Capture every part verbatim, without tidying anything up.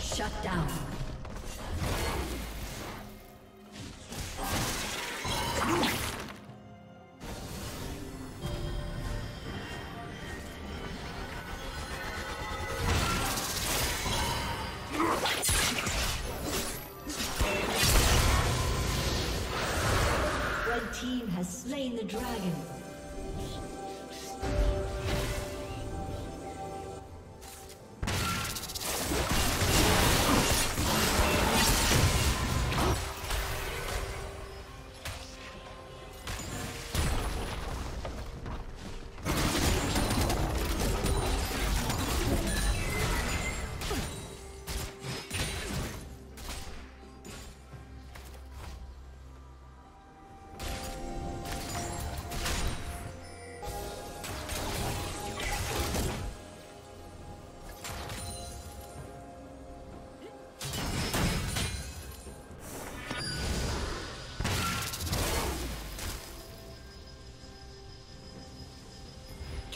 Shut down. Slain the dragon.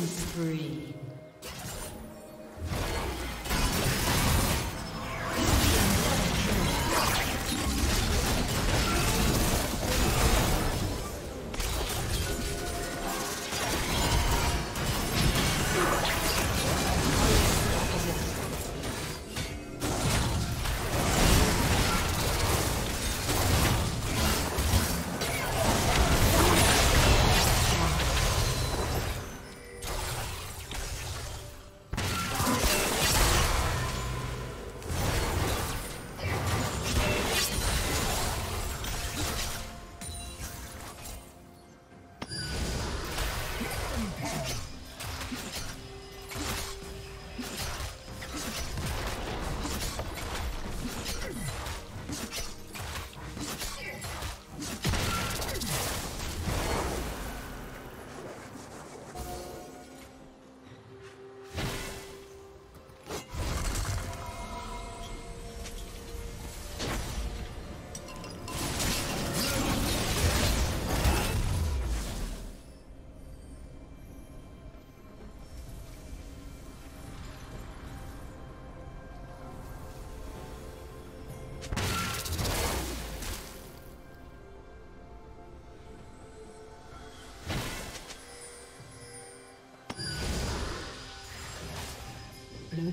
Killing spree. Blue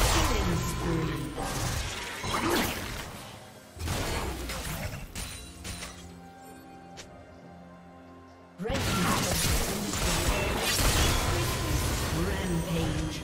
Killing spree. Red team's turret has been destroyed. Rampage.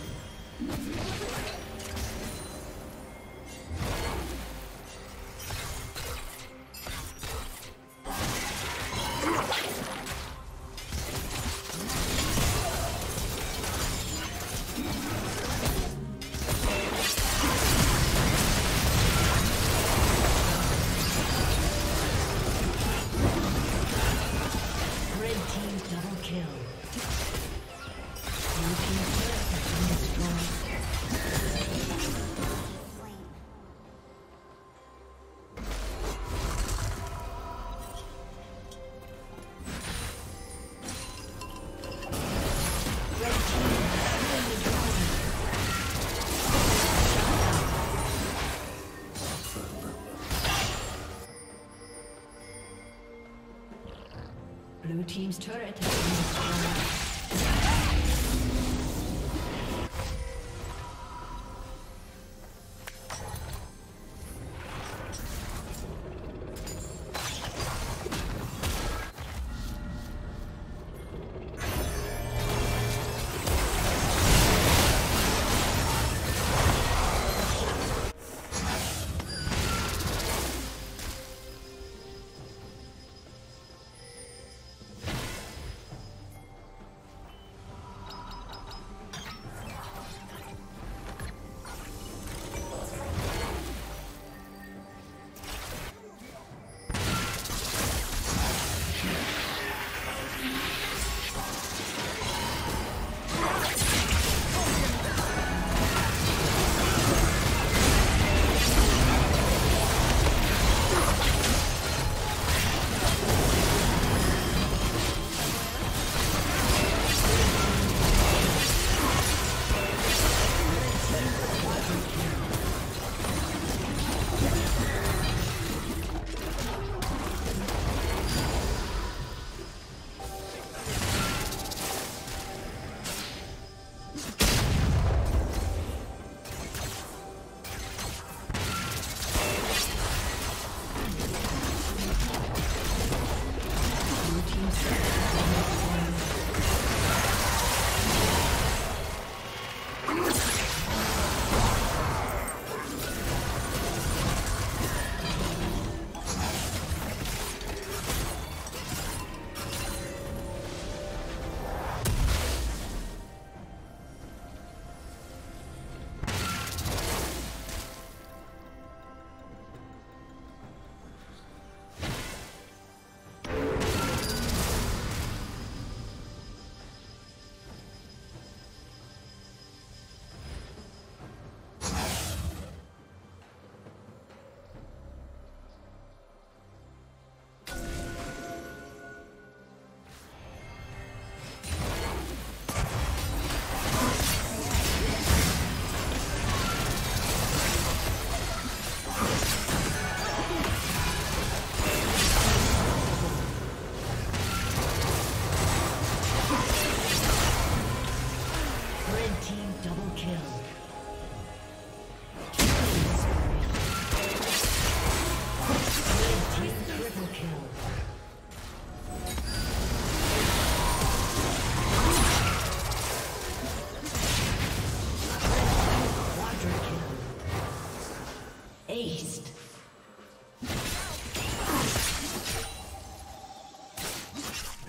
Blue team's turret has been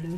Blue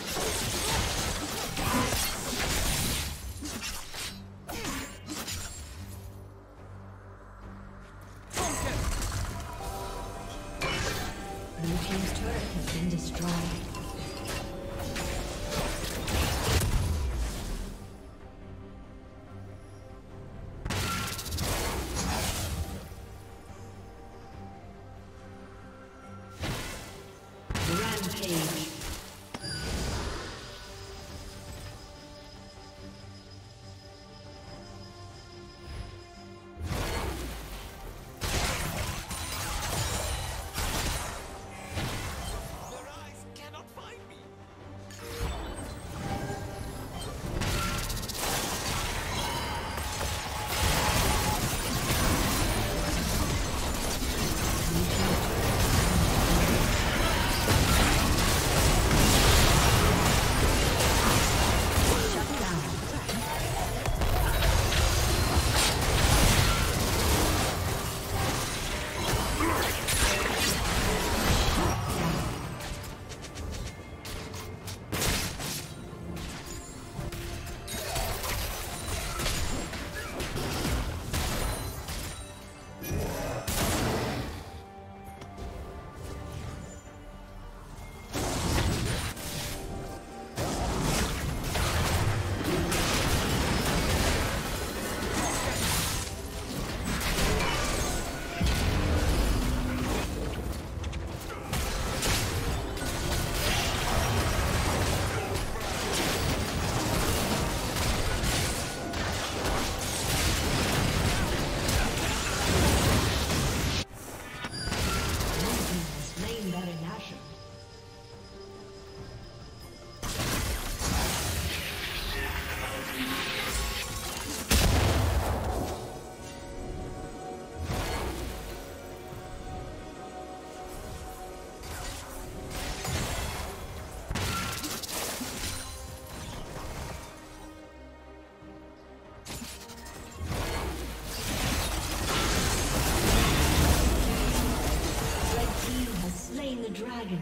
Dragon.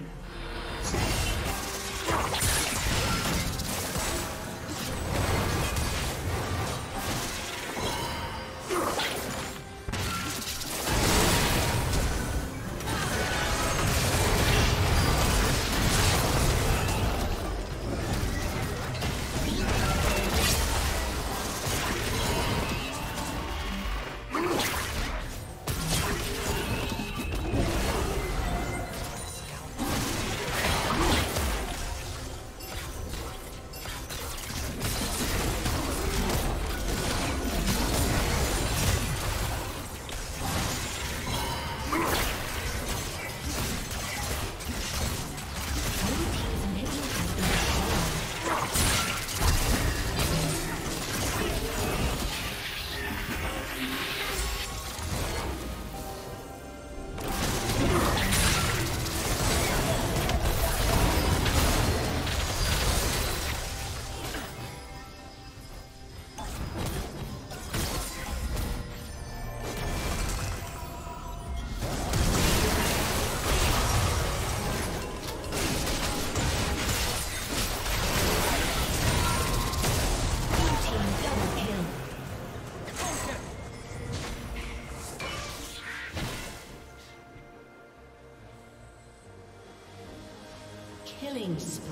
Killing spree.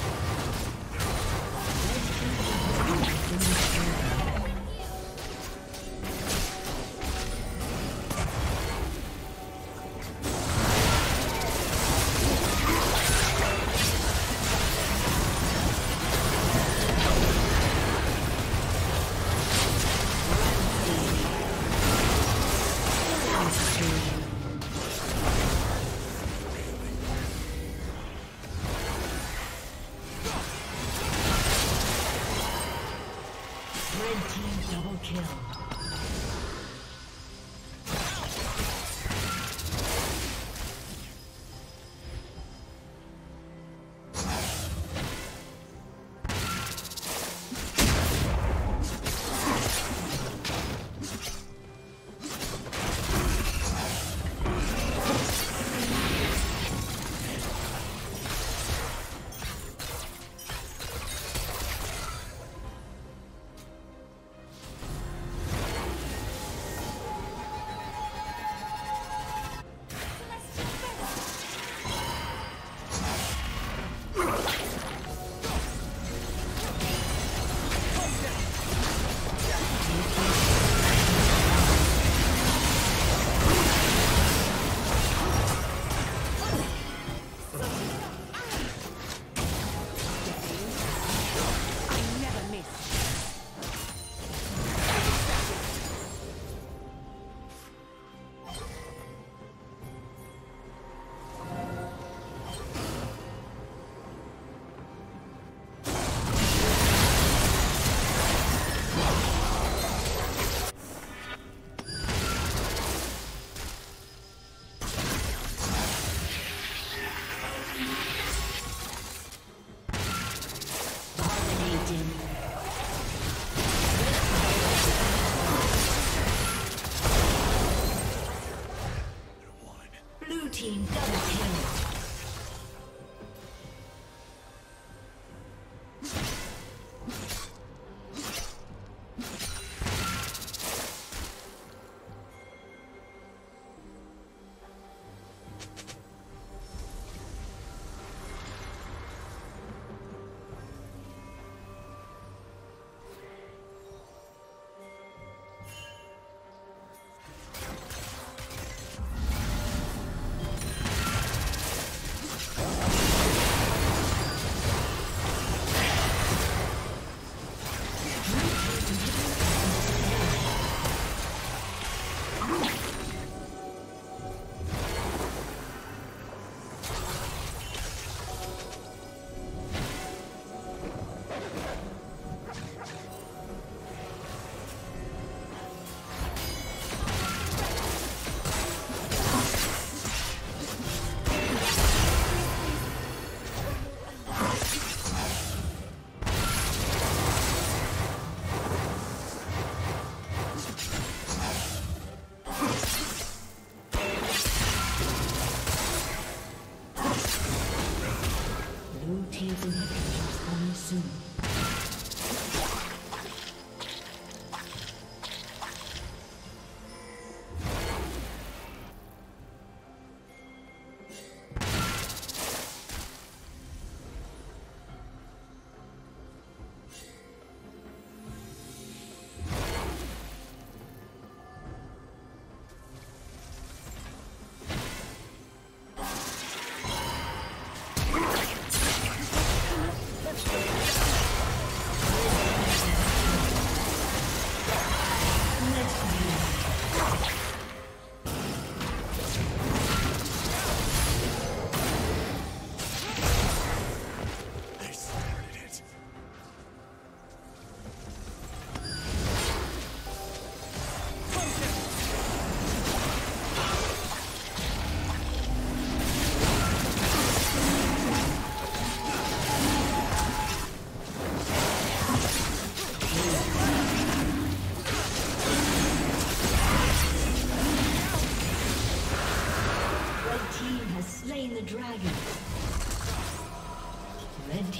Kill.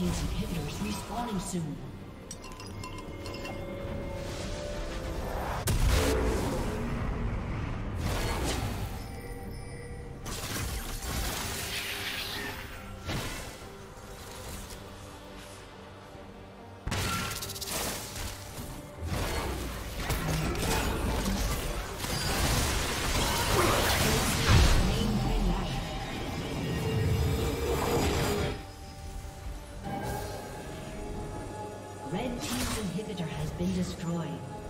Inhibitors respawning soon. Red Team's inhibitor has been destroyed.